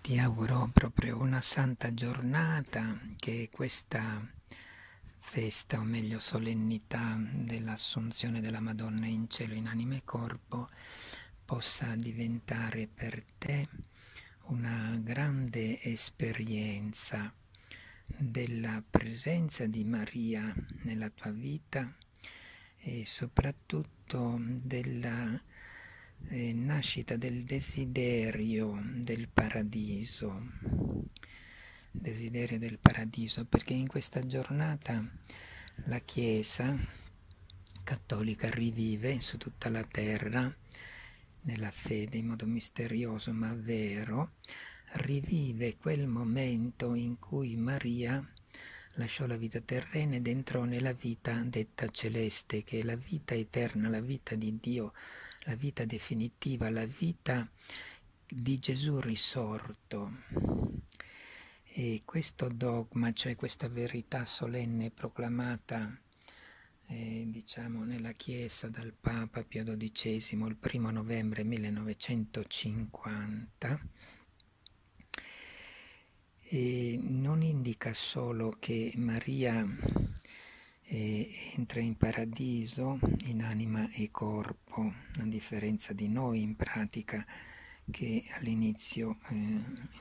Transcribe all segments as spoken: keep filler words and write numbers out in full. ti auguro proprio una santa giornata, che questa festa, o meglio solennità dell'Assunzione della Madonna in cielo in anima e corpo, possa diventare per te una grande esperienza della presenza di Maria nella tua vita e soprattutto della eh, nascita del desiderio del paradiso, desiderio del paradiso, perché in questa giornata la Chiesa cattolica rivive su tutta la terra, nella fede, in modo misterioso ma vero, rivive quel momento in cui Maria lasciò la vita terrena ed entrò nella vita detta celeste, che è la vita eterna, la vita di Dio, la vita definitiva, la vita di Gesù risorto. E questo dogma, cioè questa verità solenne proclamata eh, diciamo nella Chiesa dal Papa Pio dodicesimo il primo novembre millenovecentocinquanta, e non indica solo che Maria eh, entra in paradiso in anima e corpo, a differenza di noi in pratica, che all'inizio eh,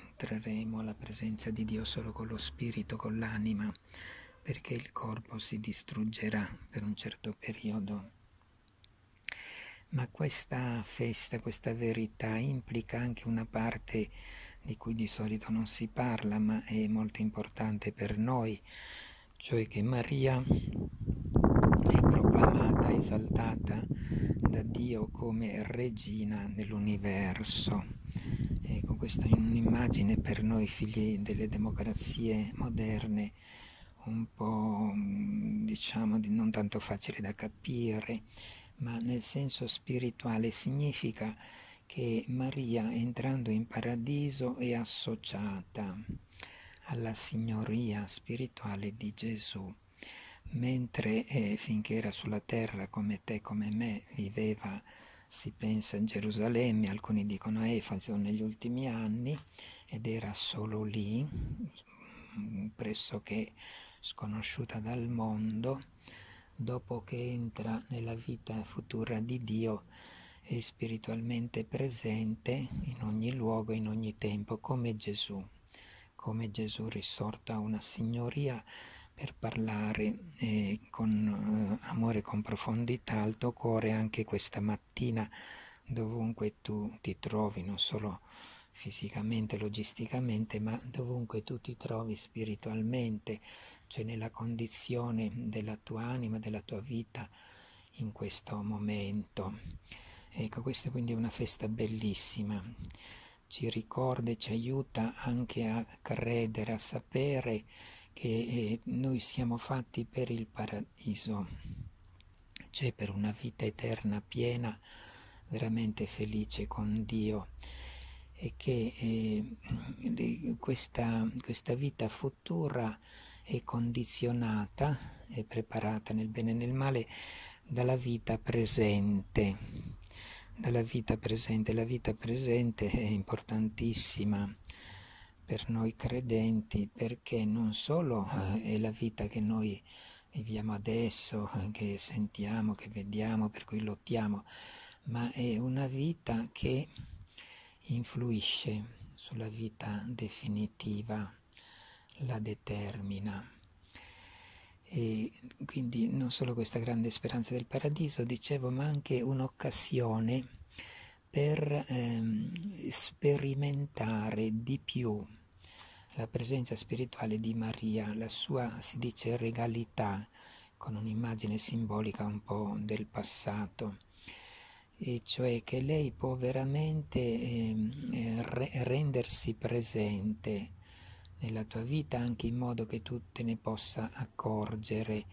entreremo alla presenza di Dio solo con lo spirito, con l'anima, perché il corpo si distruggerà per un certo periodo. Ma questa festa, questa verità implica anche una parte di cui di solito non si parla, ma è molto importante per noi, cioè che Maria è proclamata, esaltata da Dio come regina dell'universo. Ecco, questa è un'immagine per noi figli delle democrazie moderne un po', diciamo, non tanto facile da capire, ma nel senso spirituale significa che Maria, entrando in paradiso, è associata alla signoria spirituale di Gesù, mentre eh, finché era sulla terra, come te, come me, viveva, si pensa, a Gerusalemme, alcuni dicono a Efeso negli ultimi anni, ed era solo lì, pressoché sconosciuta dal mondo. Dopo che entra nella vita futura di Dio, è spiritualmente presente in ogni luogo, in ogni tempo, come Gesù, come Gesù risorto, ha una signoria per parlare eh, con eh, amore, con profondità al tuo cuore anche questa mattina, dovunque tu ti trovi, non solo fisicamente, logisticamente, ma dovunque tu ti trovi spiritualmente, cioè nella condizione della tua anima, della tua vita in questo momento. Ecco, questa quindi è una festa bellissima, ci ricorda e ci aiuta anche a credere, a sapere che eh, noi siamo fatti per il paradiso, cioè per una vita eterna, piena, veramente felice con Dio, e che eh, questa, questa vita futura è condizionata, è preparata nel bene e nel male dalla vita presente. Dalla vita presente. La vita presente è importantissima per noi credenti, perché non solo è la vita che noi viviamo adesso, che sentiamo, che vediamo, per cui lottiamo, ma è una vita che influisce sulla vita definitiva, la determina. E quindi non solo questa grande speranza del paradiso, dicevo, ma anche un'occasione per ehm, sperimentare di più la presenza spirituale di Maria, la sua, si dice, regalità, con un'immagine simbolica un po' del passato, e cioè che lei può veramente ehm, re rendersi presente nella tua vita, anche in modo che tu te ne possa accorgere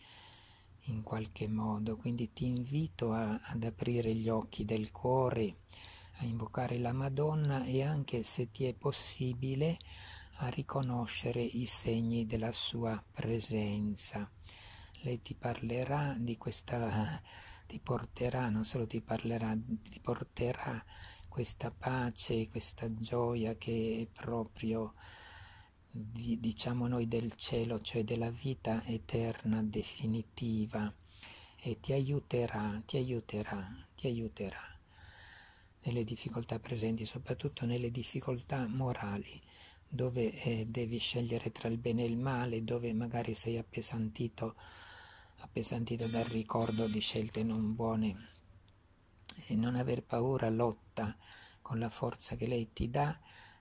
in qualche modo. Quindi ti invito a, ad aprire gli occhi del cuore, a invocare la Madonna, e anche, se ti è possibile, a riconoscere i segni della sua presenza. Lei ti parlerà di questa, ti porterà, non solo ti parlerà, ti porterà questa pace, questa gioia che è proprio, di, diciamo noi, del cielo, cioè della vita eterna, definitiva, e ti aiuterà, ti aiuterà, ti aiuterà nelle difficoltà presenti, soprattutto nelle difficoltà morali, dove eh, devi scegliere tra il bene e il male, dove magari sei appesantito, appesantito dal ricordo di scelte non buone. E non aver paura, lotta con la forza che lei ti dà,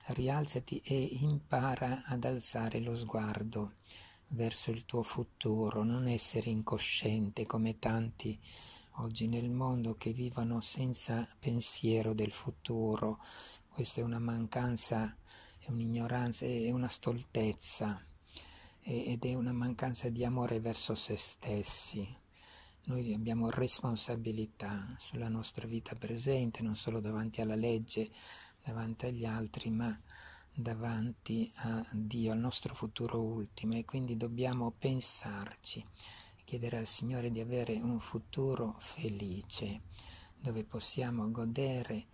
rialzati e impara ad alzare lo sguardo verso il tuo futuro, non essere incosciente come tanti oggi nel mondo che vivono senza pensiero del futuro. Questa è una mancanza, è un'ignoranza, è una stoltezza ed è una mancanza di amore verso se stessi. Noi abbiamo responsabilità sulla nostra vita presente, non solo davanti alla legge, davanti agli altri, ma davanti a Dio, al nostro futuro ultimo, e quindi dobbiamo pensarci e chiedere al Signore di avere un futuro felice, dove possiamo godere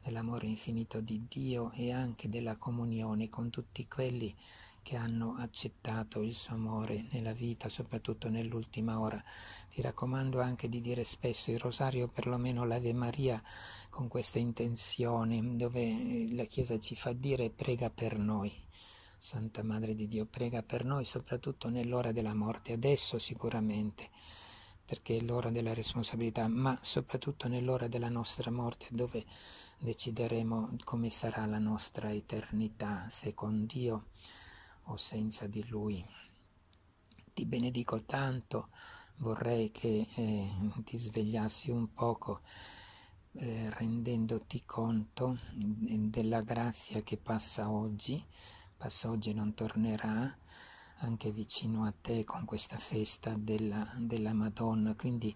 dell'amore infinito di Dio e anche della comunione con tutti quelli che hanno accettato il suo amore nella vita, soprattutto nell'ultima ora. Ti raccomando anche di dire spesso il rosario, perlomeno l'Ave Maria, con questa intenzione, dove la Chiesa ci fa dire: prega per noi, Santa Madre di Dio, prega per noi, soprattutto nell'ora della morte, adesso sicuramente, perché è l'ora della responsabilità, ma soprattutto nell'ora della nostra morte, dove decideremo come sarà la nostra eternità, se con Dio o senza di Lui. Ti benedico tanto, vorrei che eh, ti svegliassi un poco eh, rendendoti conto della grazia che passa oggi, passa oggi e non tornerà, anche vicino a te con questa festa della, della Madonna. Quindi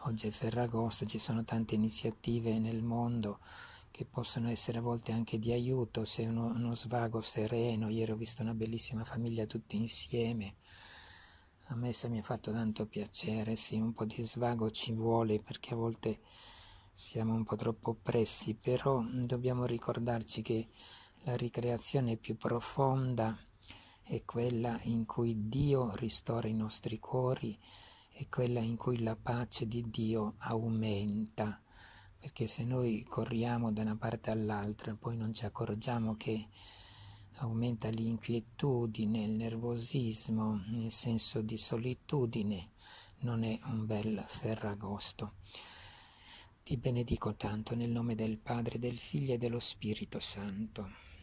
oggi è Ferragosto, ci sono tante iniziative nel mondo che possono essere a volte anche di aiuto, se uno, uno svago sereno. Ieri ho visto una bellissima famiglia tutti insieme, a messa mi ha fatto tanto piacere. Sì, un po' di svago ci vuole, perché a volte siamo un po' troppo oppressi, però dobbiamo ricordarci che la ricreazione più profonda è quella in cui Dio ristora i nostri cuori, è quella in cui la pace di Dio aumenta. Perché se noi corriamo da una parte all'altra, poi non ci accorgiamo che aumenta l'inquietudine, il nervosismo, il senso di solitudine. Non è un bel Ferragosto. Ti benedico tanto nel nome del Padre, del Figlio e dello Spirito Santo.